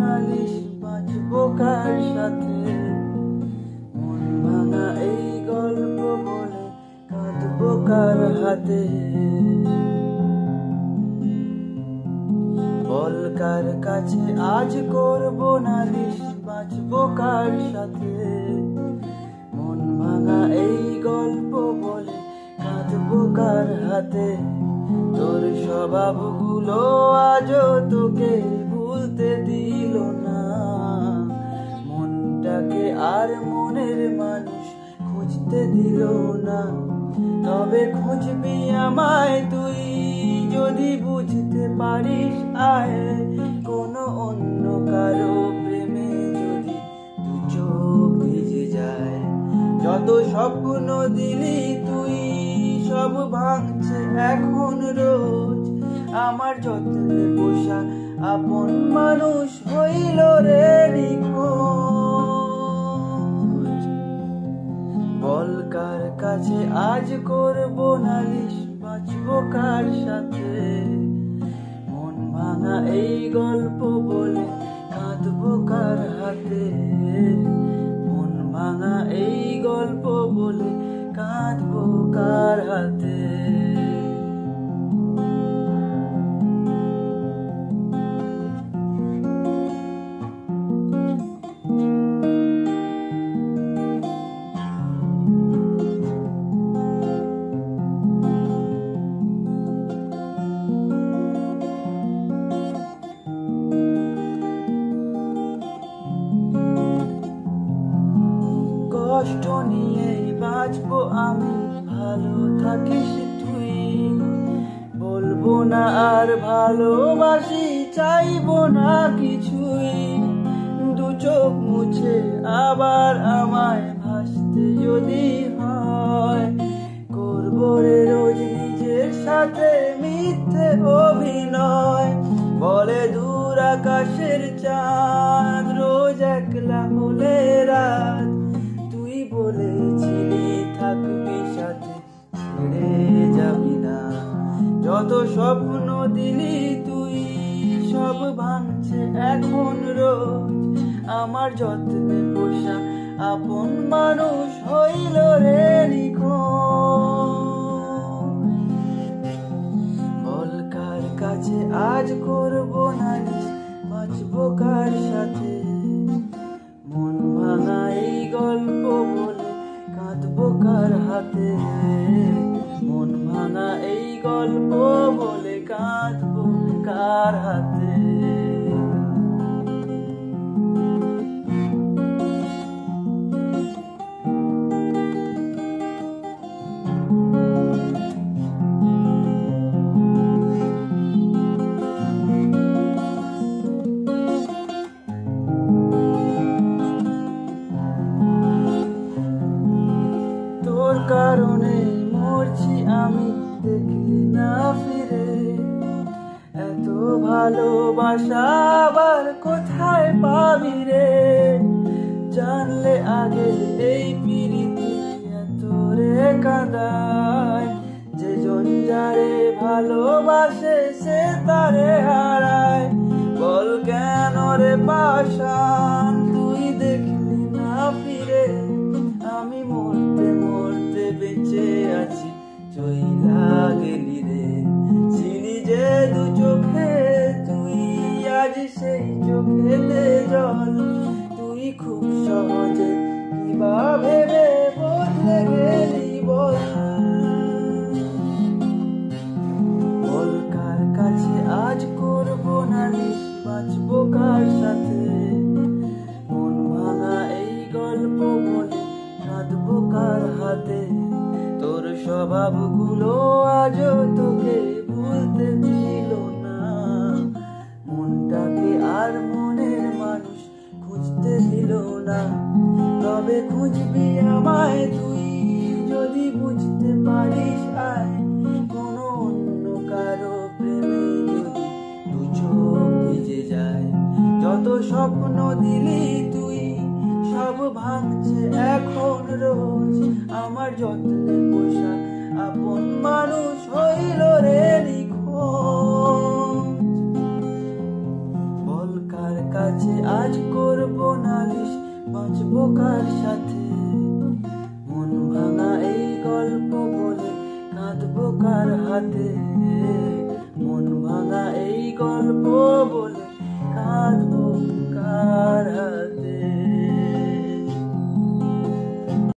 নালিশ বাঁচবো কার সাথে, মন ভাঙা এই গল্প বলে কাঁদবো কার হাতে। বল কার কাছে আজ করবো নালিশ বাঁচবো কার সাথে, মন ভাঙা এই গল্প বলে কাঁদবো কার হাতে। তোর স্বভাবগুলো আজও তোকে ভুলতে দিল না, মনটাকে আর মনের মানুষ খুঁজতে দিল না। তবে খুঁজবি আমায় তুই যদি বুঝতে পারিস, আয় কোনো অন্য কারো প্রেমে যদি দু চোখ ভিজে যায়। যত স্বপ্ন দিলি তুই সব ভাঙছে এখন রোজ, আমার যত্নে পোষা আপন মানুষ হইল রে নিখোঁজ। বল কার কাছে আজ করবো নালিশ বাঁচবো কার সাথে, মন ভাঙা এই গল্প বলে কাঁদবো কার হাতে। মন ভাঙা এই গল্প বলে কাঁদবো কার হাতে। কষ্ট নিয়ে বাঁচবো আমি, ভালো থাকিস তুই। বলবো না আর ভালোবাসি, চাইবো না কিছুই। দু চোখ মুছে আবার আমায় ভাসতে যদি হয়, করবো রে রোজ নিজের সাথে মিথ্যে অভিনয়। বলে দূর আকাশের চাঁদ রোজ একলা হলে রাত, বলেছিলি থাকবি সাথে ছেড়ে যাবি না। যত স্বপ্ন দিলি তুই সব ভাঙছে এখন রোজ, আমার যত্নে পোষা আপন মানুষ হইল রে নিখোঁজ। বল কার কাছে আজ করবো নালিশ বাঁচবো কার সাথে, মন ভাঙা এই গল্প বলে কাঁদবো কার হাতে। মন ভাঙা এই গল্প বলে কাঁদবো কার হাতে। কারণে মরছি আমি, দেখি না ফিরে। এত ভালোবাসা আবার কোথায় পাবি রে, জানলে আগে এই পিরিতি এত রে কাঁদায়। যে জন যারে ভালোবাসে সে তারে হারায়। বল কেন রে পাশান তুই দেখলি না ফিরে, আমি মরতে মরতে বেঁচে আছি চইলা গেলি রে। চিনি যে দু চোখে তুই আজ সেই চোখেতে জল, তুই খুব সহজে কিবা ভেবে বদলে গেলি। বল কার কাছে আজ করবো নালিশ বাঁচবো কার সাথে, মন ভাঙা এই গল্প বলে কাঁদবো কার হাতে। তোর স্বভাবগুলো আজও তোকে ভুলতে দিল না, মনটাকে আর মনের মানুষ খুঁজতে দিল না। তবে খুঁজবি আমায় তুই যদি বুঝতে পারিস, আয় কোনো অন্য কারো প্রেমে যদি দু চোখ ভিজে যায়। যত স্বপ্ন দিলি তুই সব ভাঙছে এখন রোজ, আমার যত্নে পোষা আপন মানুষ হইল রে নিখোঁজ। বল কার কাছে नाचबो कार साथे मन भांगा एई गल्प बोले काँदबो कार हाथे मन भांगा एई गल्प बोले काँदबो कार हाथे।